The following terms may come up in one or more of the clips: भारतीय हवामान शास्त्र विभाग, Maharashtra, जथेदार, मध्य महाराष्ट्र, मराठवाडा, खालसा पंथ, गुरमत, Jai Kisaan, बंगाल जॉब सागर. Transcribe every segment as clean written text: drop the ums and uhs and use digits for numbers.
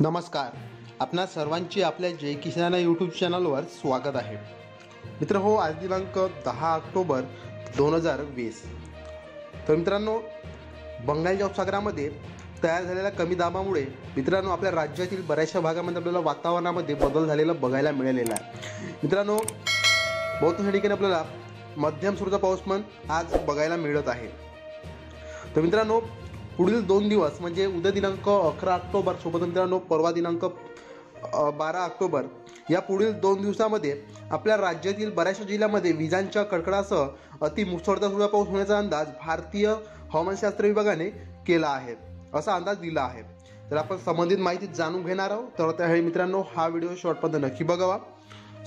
नमस्कार, आपणा सर्वांची आपल्या जय किसान यूट्यूब चॅनलवर स्वागत आहे। मित्रहो, आज दिनांक 10 ऑक्टोबर 2020। तर मित्रांनो, बंगाल जॉब सागरामध्ये तयार झालेल्या कमी दाबामुळे मित्रांनो आपल्या राज्यातील बऱ्याचशा भागामध्ये आपल्याला वातावरणामध्ये बदल झालेला बघायला मिळालेला आहे। मित्रांनो, बहुतांश ठिकाणी आपल्याला मध्यम स्वरूपाचा पाऊसमान आज बघायला मिळत आहे। तर मित्रांनो, पुढील 2 दिवस म्हणजे उद्या दिनांक 11 ऑक्टोबर सोबत मित्रांनो परवा दिनांक 12 ऑक्टोबर या पुढील 2 दिवसामध्ये आपल्या राज्यातील बऱ्याचशा जिल्ह्यामध्ये विजांच्या कडकडासह अतिमुसळधार सुद्धा पाऊस होण्याचा अंदाज भारतीय हवामान शास्त्र विभागाने केला आहे, असा अंदाज दिला आहे। तर आपण संबंधित माहिती जाणून घेणार आहोत। तर त्यावेळी मित्रांनो हा व्हिडिओ शॉर्टपर्यंत नक्की बघावा।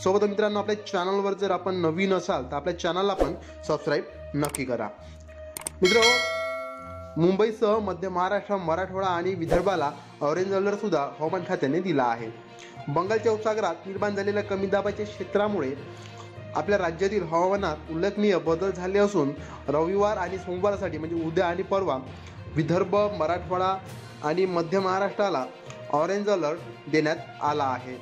सोबत मित्रांनो, आपल्या चॅनलवर जर आपण नवीन असाल तर आपल्या चॅनलला आपण सबस्क्राईब नक्की करा। मित्रांनो, मुंबईसह मध्य महाराष्ट्र, मराठवाडा आणि विदर्भाला ऑरेंज अलर्ट सुद्धा हवामान खात्याने दिला आहे। बंगालच्या उपसागरात निर्माण झालेल्या कमी दाबाच्या क्षेत्रामुळे आपल्या राज्यातील हवामानात उल्लेखनीय बदल झाले असून रविवार आणि सोमवारसाठी म्हणजे उद्या आणि परवा विदर्भ, मराठवाडा आणि मध्य महाराष्ट्राला ऑरेंज अलर्ट देण्यात आला आहे।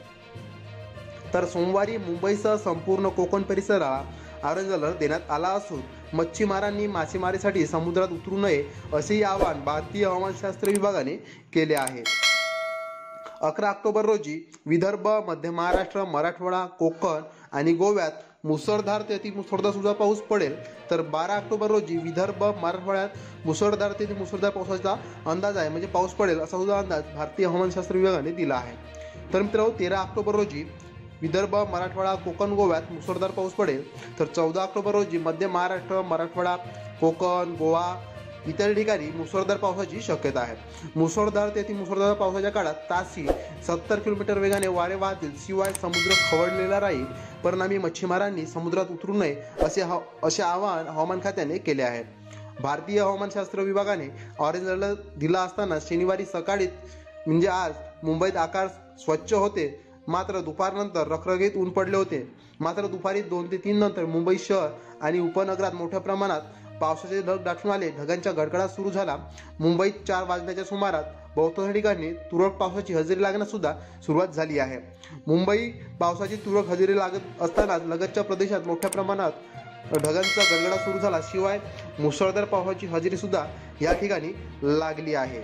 तर सोमवारी मुंबईसह संपूर्ण कोकण परिसराला ऑरेंज अलर्ट देण्यात आला असून मच्छीमारांनी मासेमारीसाठी समुद्रात उतरू नये असे आवाहन भारतीय हवामानशास्त्र विभागाने केले आहे। 11 ऑक्टोबर रोजी विदर्भ, मध्य महाराष्ट्र, मराठवाडा, कोकण आणि गोव्यात मुसळधार ते अतिमुसळधार सुद्धा पाऊस पडेल। तर 12 ऑक्टोबर रोजी विदर्भ, मराठवाड्यात मुसळधार ते अतिमुसळधार पावसाचा अंदाज आहे, म्हणजे पाऊस पडेल असा सुद्धा अंदाज भारतीय हवामानशास्त्र विभागाने दिला आहे। तर मित्रांनो, 13 ऑक्टोबर रोजी विदर्भ, मराठवाडा, कोकण, गोव्यात मुसळधार पाऊस पडेल। तर 14 ऑक्टोबर रोजी मध्य महाराष्ट्र, मराठवाडा, कोकण, गोवा इतर ठिकाणी मुसळधार पावसाची शक्यता आहे। मुसळधार ते अतिमुसळधार पावसाच्या काळात ताशी 70 किलोमीटर वेगाने वारे वाहतील, शिवाय समुद्र खवळलेला राहील। परिणामी मच्छीमारांनी समुद्रात उतरू नये असे आवाहन हवामान खात्याने केले आहे। भारतीय हवामानशास्त्र विभागाने ऑरेंज अलर्ट दिला असताना शनिवारी सकाळी म्हणजे आज मुंबईत आकाश स्वच्छ होते, मात्र दुपारनंतर रखरखीत ऊन पडले होते। मात्र दुपारी 2 ते 3 नंतर मुंबई शहर आणि उपनगरात मोठ्या प्रमाणात पावसाचे ढग दाटून आले, ढगांचा गडगडाट सुरू झाला। मुंबईत 4 वाजण्याच्या सुमारास बहुतांश ठिकाणी तुरळक पावसाची हजेरी लागण्यास सुद्धा सुरुवात झाली आहे। मुंबई पावसाची तुरळक हजेरी लागत असतानाच लगतच्या प्रदेशात मोठ्या प्रमाणात ढगांचा गडगडाट सुरू झाला, शिवाय मुसळधार पावसाची हजेरी सुद्धा या ठिकाणी लागली आहे।